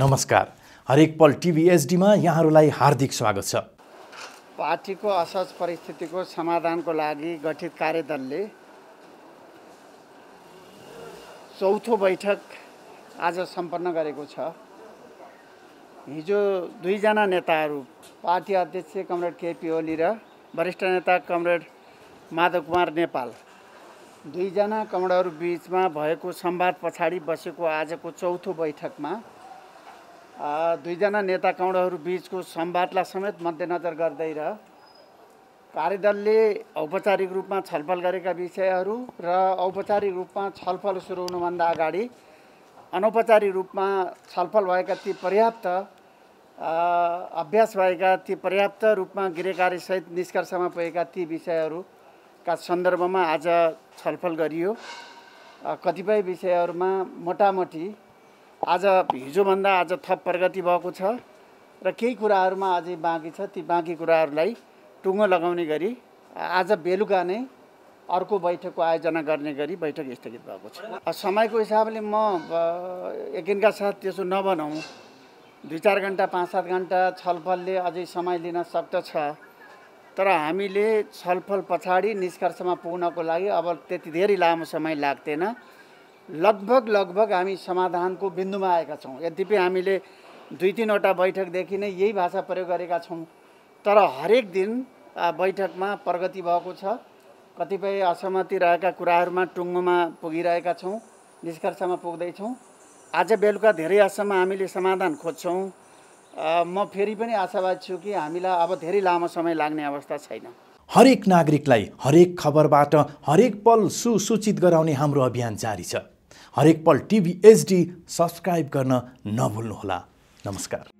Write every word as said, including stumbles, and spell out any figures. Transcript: नमस्कार, हरेकपल TV HD में यहाँहरूलाई हार्दिक स्वागत छ। पार्टी को असहज परिस्थिति को समाधान को लागि गठित कार्यदल ने चौथो बैठक आज संपन्न गरेको छ। हिजो दुईजना नेता पार्टी अध्यक्ष कमरेड केपी ओली र वरिष्ठ नेता कमरेड माधव कुमार नेपाल दुईजना कमरेडहरु बीचमा भएको संवाद पछाडी बसेको आजको चौथो बैठकमा दुईजना नेता कमरेडहरु बीचको संवादलाई समेत मध्यनजर गर्दै र कार्यदलले औपचारिक रूपमा छलफल गरेका विषयहरु र औपचारिक रूपमा छलफल सुरु हुनुभन्दा अगाडि अनौपचारिक रूपमा छलफल भएका ती पर्याप्त अभ्यास भएका ती पर्याप्त रूपमा गृहकार्य सहित निष्कर्षमा पुगेका ती विषयहरुका सन्दर्भमा आज छलफल गरियो। कतिपय विषयहरुमा मोटामोटी आज हिजोभन्दा आज थप प्रगति भएको छ र केही कुराहरुमा अझै बाँकी छ। ती बाँकी कुराहरुलाई टुङ्गो लगाउने गरी आज बेलुका नै अर्को बैठकको आयोजना गर्ने गरी बैठक स्थगित भएको छ। समयको हिसाबले म एकदिनका साथ त्यसो नबनाऊ, दुई चार घंटा पांच सात घंटा छलफलले अझै समय लिन सक्दछ। तर हामीले छलफल पछाडी निष्कर्षमा पुग्नको लागि अब त्यति धेरै लामो समय लाग्दैन। लगभग लगभग हामी समाधानको बिन्दुमा आएका छौं। यद्यपि हामीले दुई तीनवटा बैठकदेखि नै यही भाषा प्रयोग गरेका छौं, तर हरेक दिन बैठकमा प्रगति भएको छ। कतिपय असहमति रहेका कुराहरुमा टुङ्गोमा पुगिरहेका छौं, निष्कर्षमा पुग्दै छौं। आज बेलुका धेरै आशामा हामीले समाधान खोज्छौं। म फेरि पनि आशावादी छु कि हामीलाई अब धेरै लामो समय लाग्ने अवस्था छैन। हरेक नागरिकलाई हरेक खबरबाट हरेक पल सुसूचित गराउने हाम्रो अभियान जारी छ। हरेकपल टिभी एचडी सब्स्क्राइब गर्न नभुल्नुहोला। नमस्कार।